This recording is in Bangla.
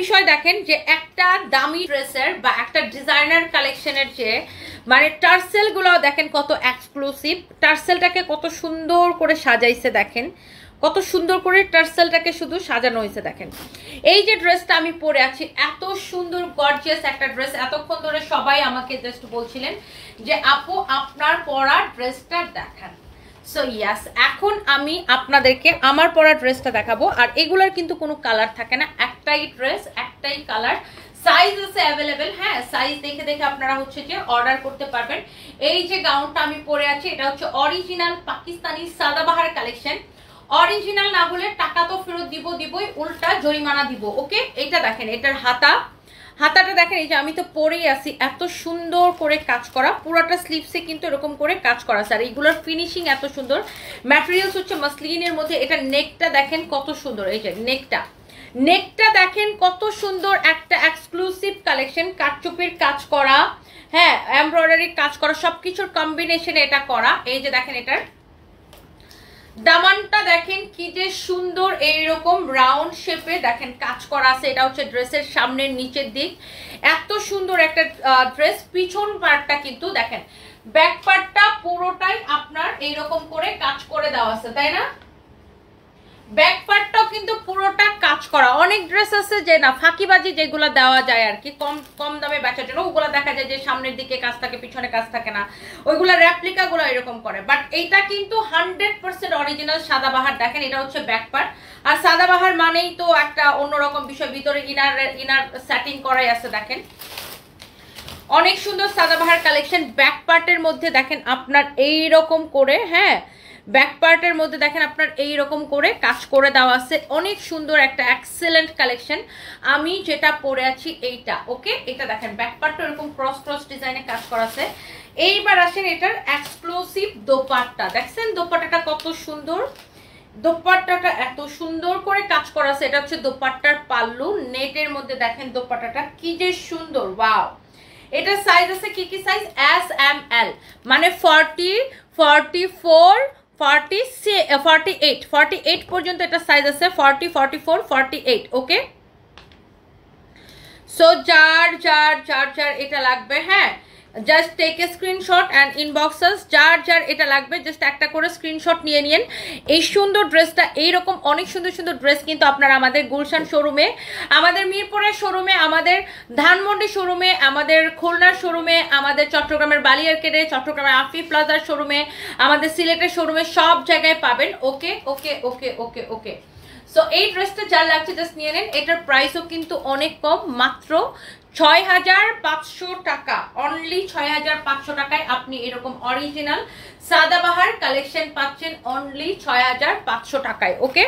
বিষয় দেখেন যে একটা দামি ড্রেসের বা একটা ডিজাইনার কালেকশনের যে মানে টার্সেল গুলো দেখেন কত এক্সক্লুসিভ, টার্সেলটাকে কত সুন্দর করে সাজাইছে দেখেন, কত সুন্দর করে টার্সেলটাকে শুধু সাজানো হয়েছে দেখেন। এই যে ড্রেসটা আমি পরে আছি এত সুন্দর গর্জিয়াস একটা ড্রেস, এতক্ষণ ধরে সবাই আমাকে জাস্ট বলছিলেন যে আপু আপনার পরা ড্রেসটা দেখান। সো ইয়াস, এখন আমি আপনাদেরকে আমার পরা ড্রেসটা দেখাবো। আর এগুলার কিন্তু কোনো কালার থাকে না, একটাই ড্রেস একটাই কালার, সাইজ আছে অ্যাভেলেবেল। হ্যাঁ, সাইজ দেখে দেখে আপনারা হচ্ছে যে অর্ডার করতে পারবেন। এই যে গাউনটা আমি পরে আছি এটা হচ্ছে original Pakistani Sadabahar collection. Original না হলে টাকা তো ফেরত দিব, দিবই, উল্টা জরিমানা দিব। ওকে, এইটা দেখেন, এটার হাতাটা দেখেন, এই যে আমি তো পরেই আছি, এত সুন্দর করে কাজ করা, পুরোটা স্লিভসে কিন্তু এরকম করে কাজ করা। স্যার এইগুলোর ফিনিশিং এত সুন্দর, ম্যাটেরিয়ালস হচ্ছে মাসলিনের মধ্যে। এটা নেকটা দেখেন কত সুন্দর, এই যে নেকটা দেখেন কত সুন্দর, একটা এক্সক্লুসিভ কালেকশন, কাটচুপির কাজ করা, হ্যাঁ এমব্রয়ডারির কাজ করা, সবকিছুর কম্বিনেশনে এটা করা। এই যে দেখেন এটার দামানটা দেখেন কি যে সুন্দর, এইরকম রাউন্ড শেপে দেখেন কাজ করা আছে। এটা হচ্ছে ড্রেসের সামনের নিচের দিক, এত সুন্দর একটা ড্রেস। পিছন পার্টটা কিন্তু দেখেন, ব্যাক পার্টটা পুরোটাই আপনার এইরকম করে কাজ করে দেওয়া আছে, তাই না? ব্যাক পার্টটাও কিন্তু পুরোটা কাজ করা। অনেক ড্রেস আছে যে না ফাঁকিবাজি, যেগুলো দেওয়া যায় আর কি কম কম দামে বেচার জন্য, ওগুলো দেখা যায় যে সামনের দিকে কাজ থাকে পিছনে কাজ থাকে না, ওইগুলো রেপ্লিকাগুলো এরকম করে। বাট এইটা কিন্তু 100% অরিজিনাল সাদাবাহার। দেখেন এটা হচ্ছে ব্যাক পার্ট, আর সাদাবাহার মানেই তো একটা অন্যরকম বিষয়, ভিতরে ইনার সেটিং করাই আছে। দেখেন অনেক সুন্দর সাদাবাহার কালেকশন। ব্যাক পার্টের মধ্যে দেখেন আপনার এইরকম করে, হ্যাঁ ব্যাক পার্টের মধ্যে দেখেন আপনার এইরকম করে কাজ করে দেওয়া আছে। অনেক সুন্দর একটা এক্সেলেন্ট কালেকশন। আমি যেটা পরে আছি এইটা, ওকে এটা দেখেন ব্যাক পার্টটা এরকম ক্রস ক্রস ডিজাইনে কাজ করা আছে। এইবার আসেন এটার এক্সক্লুসিভ দোপাট্টা দেখছেন, দোপাট্টাটা কত সুন্দর, দোপাট্টাটা এত সুন্দর করে কাজ করা আছে। এটা হচ্ছে দোপাট্টার পাল্লু, নেটের মধ্যে দেখেন দোপাট্টাটা কি যে সুন্দর, ওয়াও। এটার সাইজ আছে কি কি সাইজ, এস এম এল, মানে 40, 44, 48 পর্যন্ত এটা সাইজ আছে, 40, 44, 48। ওকে, সো যার এটা লাগবে, হ্যাঁ just take a screenshot and inbox us. যার এটা লাগবে জাস্ট একটা করে স্ক্রিনশট নিয়ে নিন এই সুন্দর ড্রেসটা। এইরকম অনেক সুন্দর সুন্দর ড্রেস কিন্তু আপনারা আমাদের গুলশান শোরুমে, আমাদের মিরপুরের শোরুমে, আমাদের ধানমন্ডি শোরুমে, আমাদের খুলনার শোরুমে, আমাদের চট্টগ্রামের বালিয়ারকেটে, চট্টগ্রামের আফি প্লাজার শোরুমে, আমাদের সিলেটের শোরুমে, সব জায়গায় পাবেন। ওকে ওকে ওকে ওকে ওকে সো এই ড্রেসটা যার লাগছে জাস্ট নিয়ে নেন। এটার প্রাইসও কিন্তু অনেক কম, মাত্র 6500 টাকা। অনলি 6500 টাকায় আপনি এরকম অরিজিনাল সাদাবাহার কালেকশন পাচ্ছেন, অনলি 6500 টাকায়। ওকে।